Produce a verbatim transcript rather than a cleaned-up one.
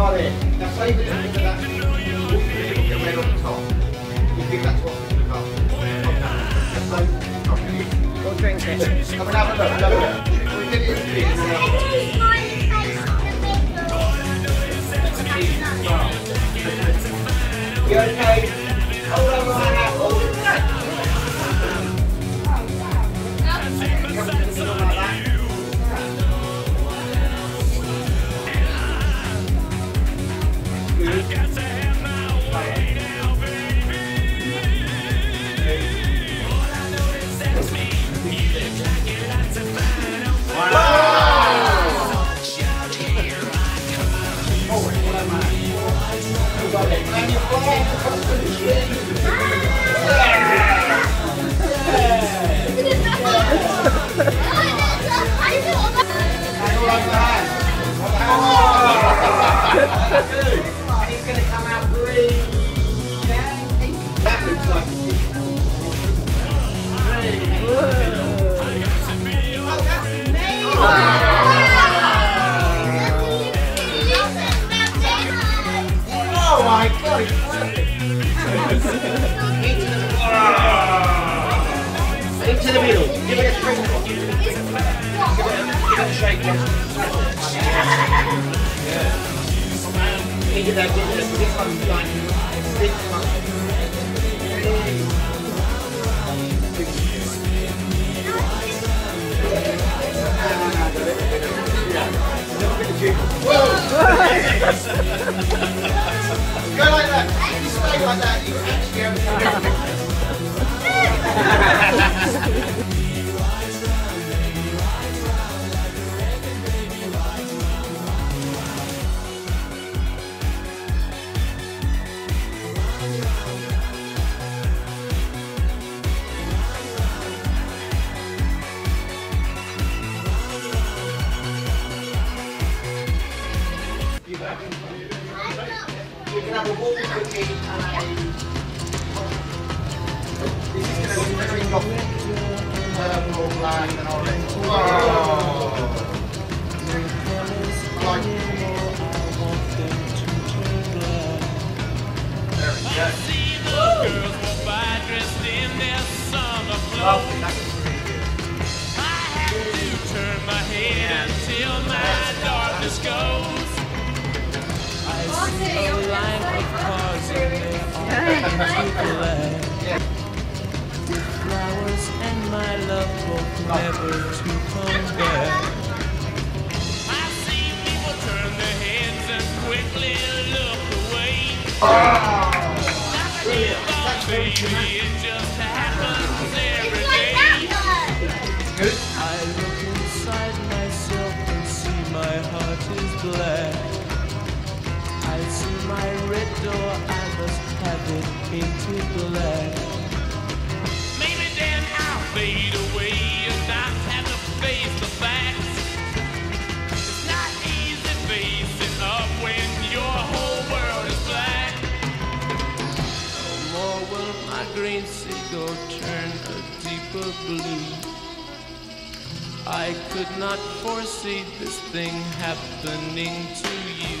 are in. Now say we don't look at that, we'll get red on the top. We'll give that to us in the car. So, we'll drink it. Come and have a look, have a look. We did it yesterday. You okay? Hold on, my apple. Into the middle. Give it a sprinkle. Give it a, give it a shake. Yeah. Into that. Give it a stick on the line. Stick on it. Go like that. If you stay like that, you actually have a problem. You can have a wall cookie and a... This is going to be very lovely. Purple, black and orange. Oh! Like there we go. I see those girls walk by dressed in their summer clothes. I have to turn my head until my darkness goes. I see a line of cars and they're all black. Flowers and my love hope never to come back. I see people turn their heads and quickly look away. That's it, baby, it just happens every day. I look inside myself and see my heart is black. I see my red door, I must have it painted black. Fade away and I have to face the facts. It's not easy facing up when your whole world is black. No more will my green seagull turn a deeper blue. I could not foresee this thing happening to you.